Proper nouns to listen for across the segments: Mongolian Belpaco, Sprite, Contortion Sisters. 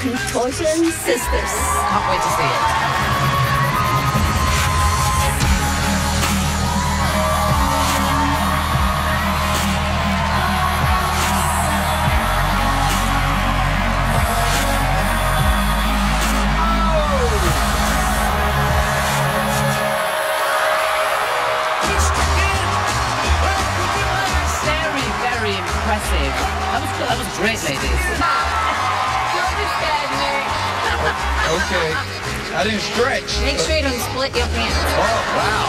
Contortion Sisters. Can't wait to see it. Impressive. That was great, ladies. Okay. I didn't stretch. Make sure you don't split your pants. Oh, wow.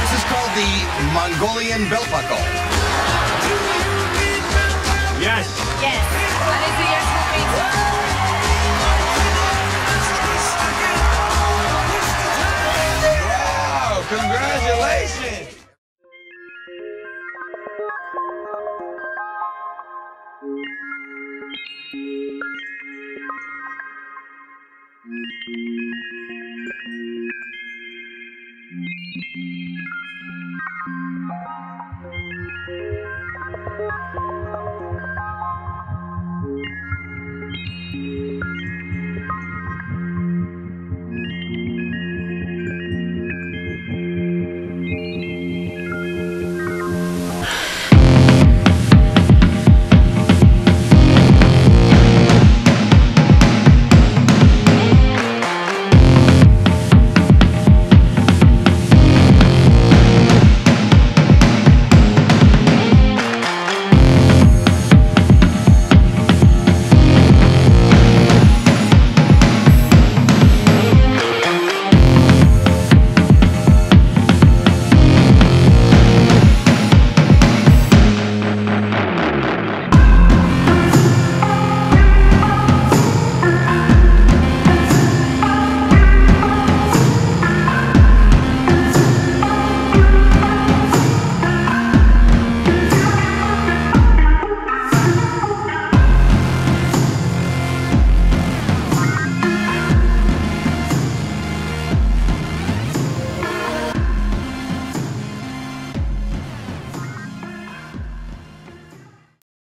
This is called the Mongolian Belpaco. Yes. Yes. That is a yes for me. Congratulations!